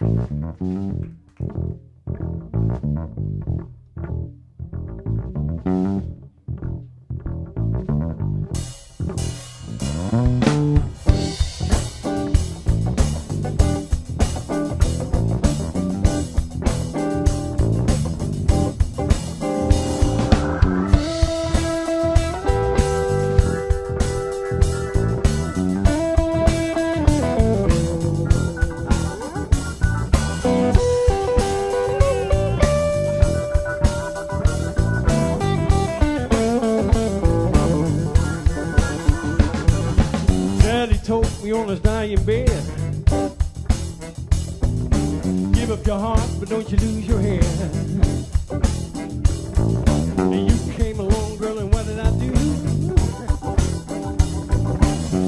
Told me on his dying bed, give up your heart, but don't you lose your head. And you came along, girl, and what did I do?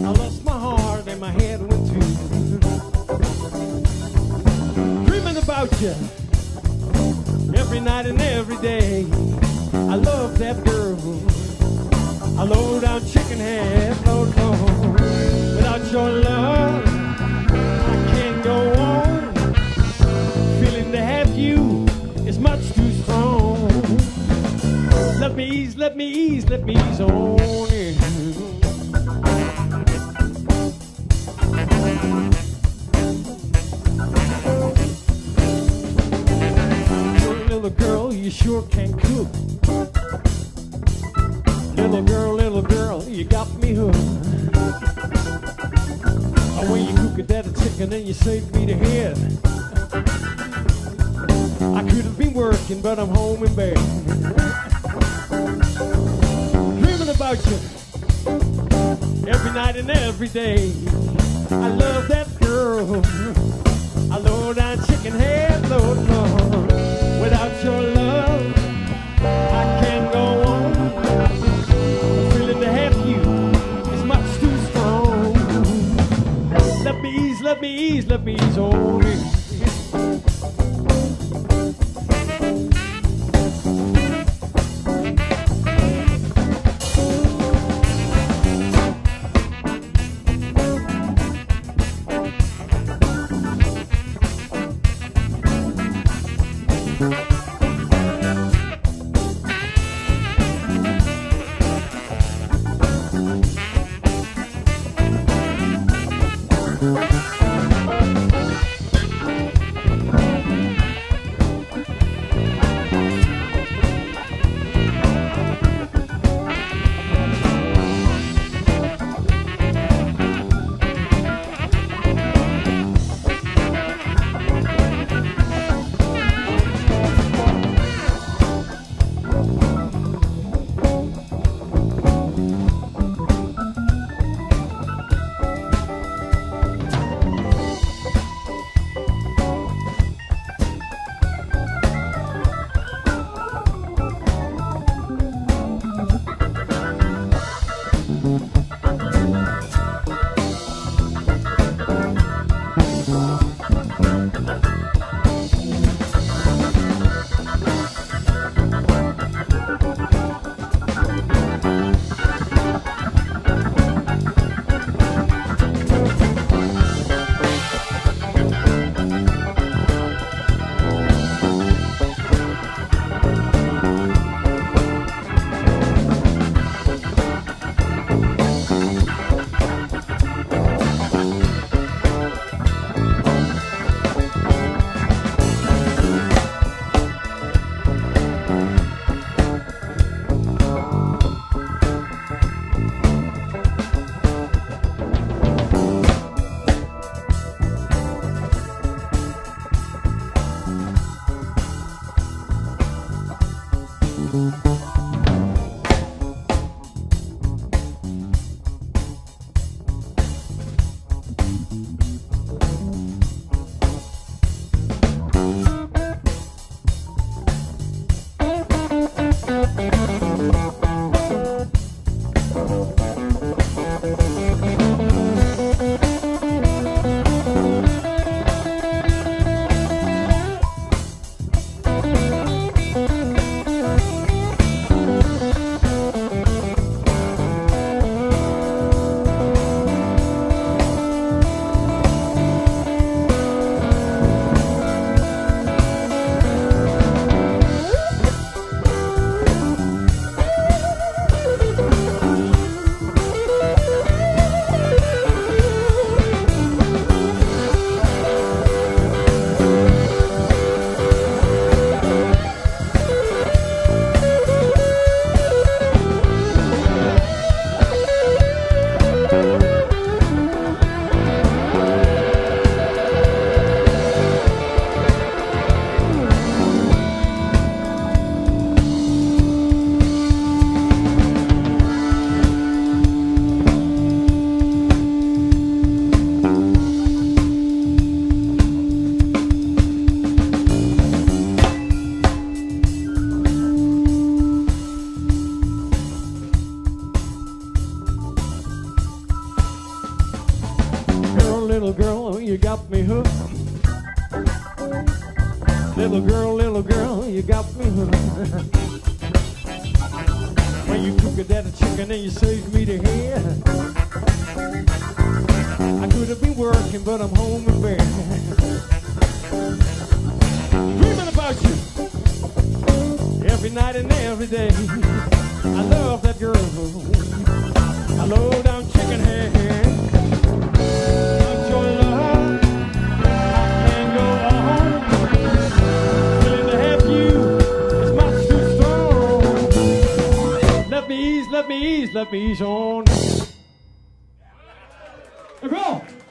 I lost my heart and my head went too. Dreaming about you every night and every day. I love that girl. I low down chicken head, low down. Without your love, I can't go on. Feeling to have you is much too strong. Let me ease, let me ease, let me ease on in. Your little girl, you sure can cook. Little girl, you got me hooked. When you cook a daddy chicken and you saved me the head, I could have been working, but I'm home in bed. Dreaming about you every night and every day. I love that girl. I love that chicken head, Lord, Lord. Without your love, I can't go on. I'm feeling to have you is much too strong. Let me ease, let me ease, let me ease on in. little girl, you got me hooked. When you cooked that chicken and you saved me the head. I could have been working, but I'm home in bed. Dreaming about you every night and every day. I love that girl. I love that chicken head. Without your love, I can't go on. Willing to have you is much too strong. Let me ease, let me ease, let me ease on. Girl!